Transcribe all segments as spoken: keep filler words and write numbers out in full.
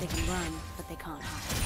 They can run, but they can't hide.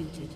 executed.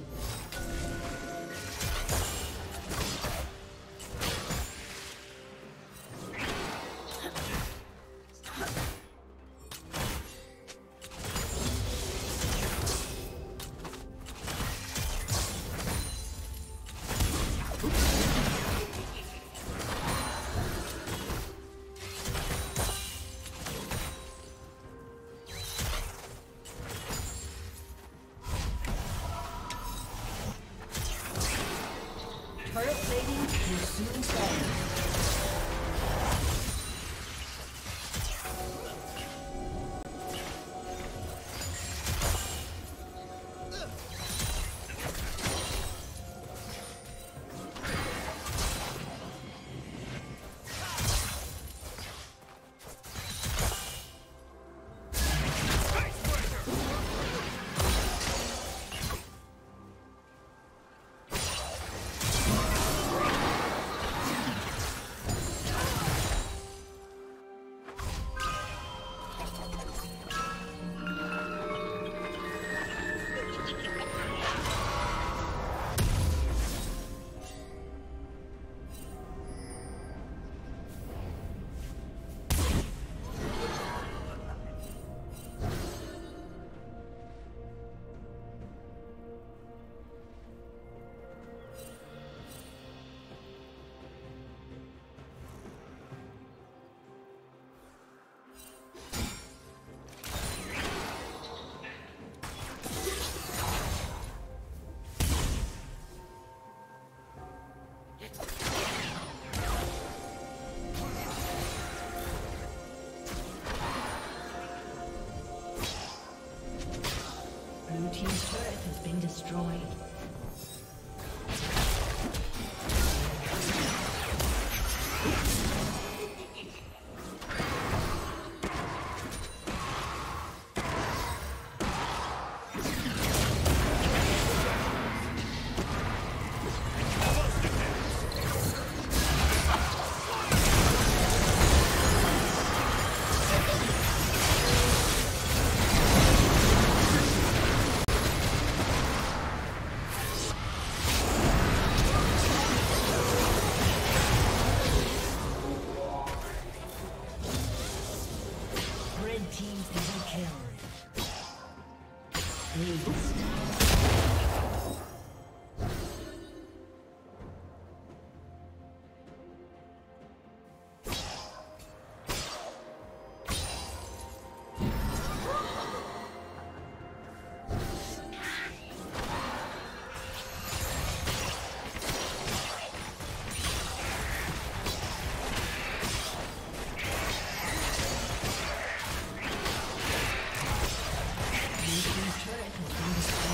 Blue team's turret has been destroyed. Turret has been destroyed.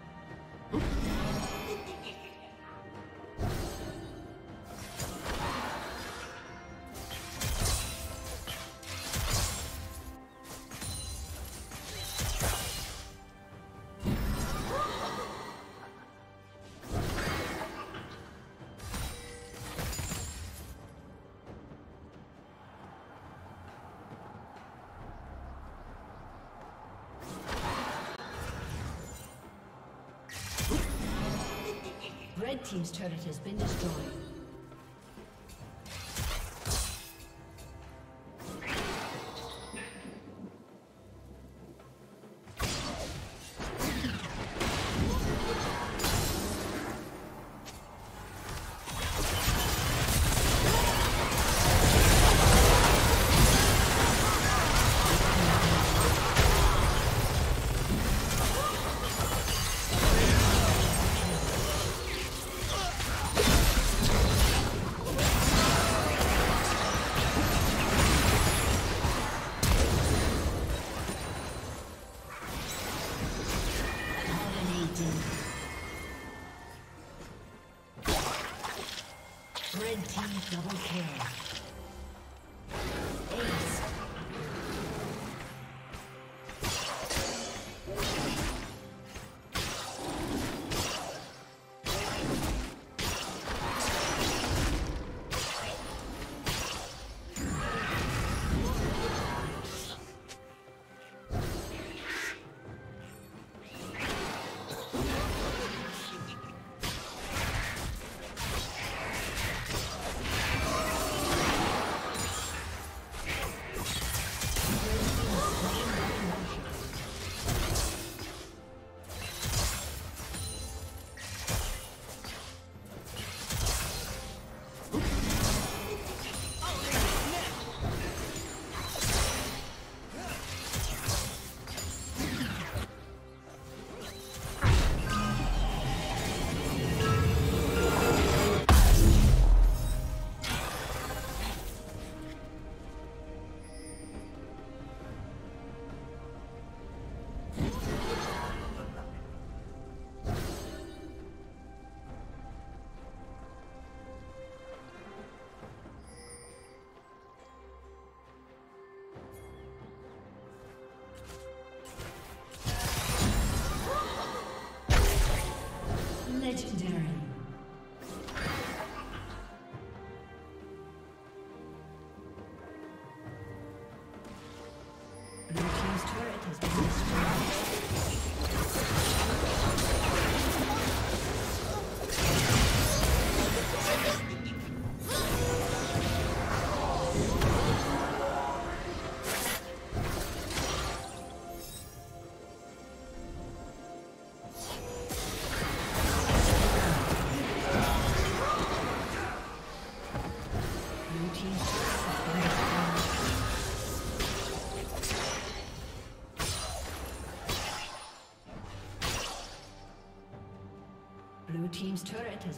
Red team's turret has been destroyed. Double kill. Legendary. Team's turret has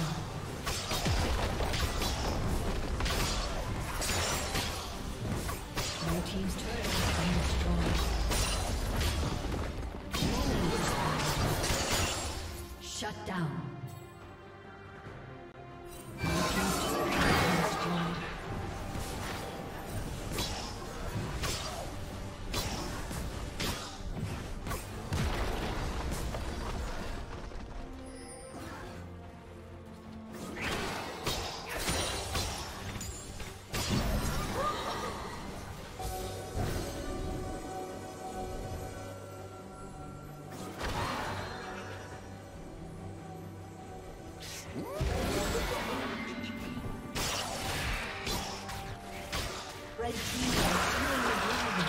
Shut down. Team's turret has been destroyed. Shut down. Red team has slain the dragon.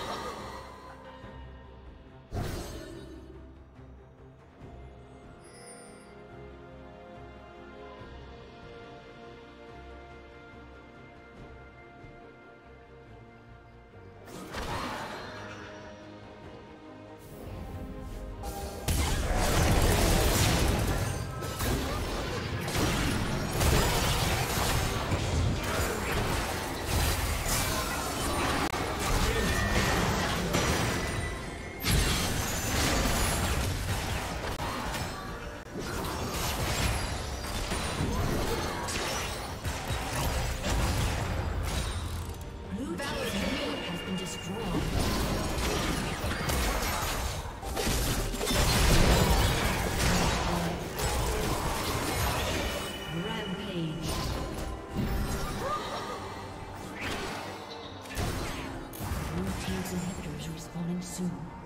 Inhibitors respawning soon.